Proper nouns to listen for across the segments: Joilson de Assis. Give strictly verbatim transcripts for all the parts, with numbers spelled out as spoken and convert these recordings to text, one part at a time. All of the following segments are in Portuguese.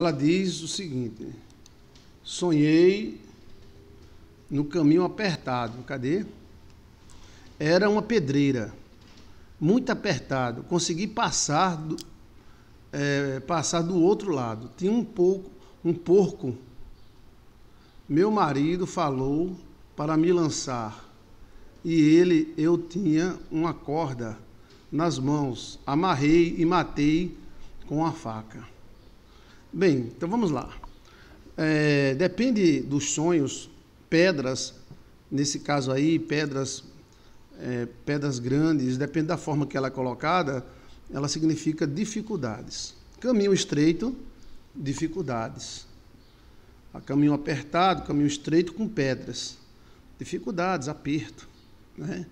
Ela diz o seguinte: sonhei no caminho apertado. Cadê? Era uma pedreira, muito apertado. Consegui passar do, é, passar do outro lado. Tinha um pouco, um porco. Meu marido falou para me lançar. E ele, eu tinha uma corda nas mãos. Amarrei e matei com a faca. Bem, então vamos lá. É, depende dos sonhos, pedras, nesse caso aí, pedras, é, pedras grandes, depende da forma que ela é colocada, ela significa dificuldades. Caminho estreito, dificuldades. Caminho apertado, caminho estreito com pedras. Dificuldades, aperto, né?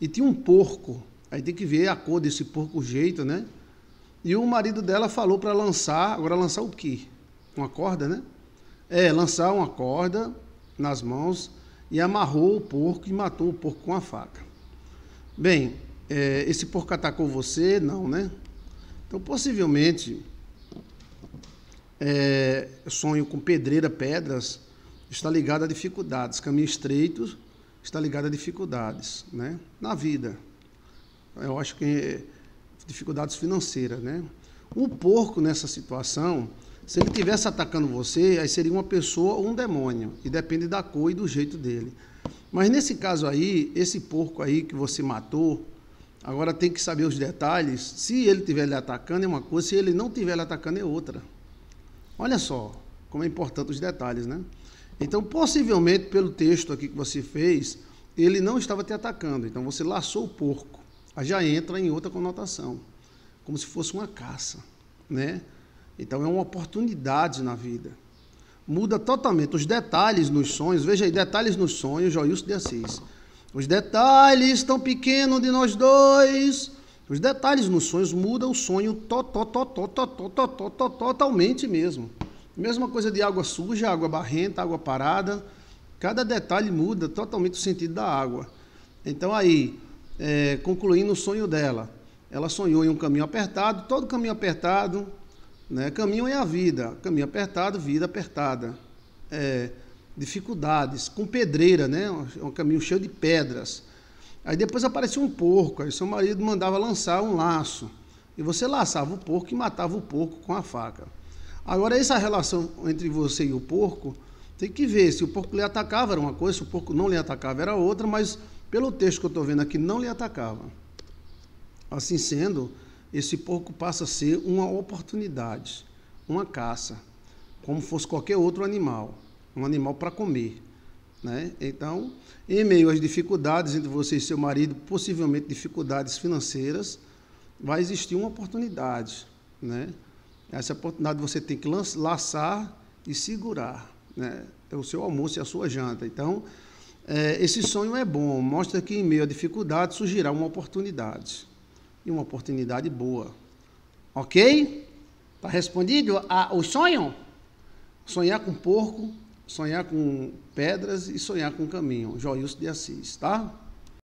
E tinha um porco, aí tem que ver a cor desse porco, o jeito, né? E o marido dela falou para lançar, agora lançar o quê? Uma corda, né? É, lançar uma corda nas mãos e amarrou o porco e matou o porco com a faca. Bem, é, esse porco atacou você? Não, né? Então, possivelmente, é, sonho com pedreira, pedras, está ligado a dificuldades. Caminho estreito está ligado a dificuldades, né? Na vida. Eu acho que... dificuldades financeiras, né? O porco, nessa situação, se ele estivesse atacando você, aí seria uma pessoa ou um demônio, e depende da cor e do jeito dele. Mas nesse caso aí, esse porco aí que você matou, agora tem que saber os detalhes. Se ele estiver lhe atacando é uma coisa, se ele não estiver lhe atacando é outra. Olha só como é importante os detalhes, né? Então, possivelmente, pelo texto aqui que você fez, ele não estava te atacando, então você laçou o porco. Já entra em outra conotação, como se fosse uma caça, né? Então é uma oportunidade na vida. Muda totalmente os detalhes nos sonhos. Veja aí, detalhes nos sonhos, Joilson de Assis. Os detalhes tão pequenos de nós dois. Os detalhes nos sonhos mudam o sonho to, to, to, to, to, to, to, to, to, totalmente mesmo. Mesma coisa de água suja, água barrenta, água parada. Cada detalhe muda totalmente o sentido da água. Então aí... É, concluindo o sonho dela, ela sonhou em um caminho apertado, todo caminho apertado, né? Caminho é a vida, caminho apertado, vida apertada, é, dificuldades, com pedreira, né? Um caminho cheio de pedras. Aí depois apareceu um porco, aí seu marido mandava lançar um laço, e você laçava o porco e matava o porco com a faca. Agora essa relação entre você e o porco, tem que ver, se o porco lhe atacava era uma coisa, se o porco não lhe atacava era outra, mas... pelo texto que eu estou vendo aqui, não lhe atacava. Assim sendo, esse porco passa a ser uma oportunidade, uma caça, como fosse qualquer outro animal, um animal para comer, né? Então, em meio às dificuldades entre você e seu marido, possivelmente dificuldades financeiras, vai existir uma oportunidade, né? Essa oportunidade você tem que laçar e segurar, né? É o seu almoço e a sua janta. Então... É, esse sonho é bom, mostra que em meio à dificuldade surgirá uma oportunidade, e uma oportunidade boa, ok? Está respondido a, o sonho? Sonhar com porco, sonhar com pedras e sonhar com caminho, Joilson de Assis, tá?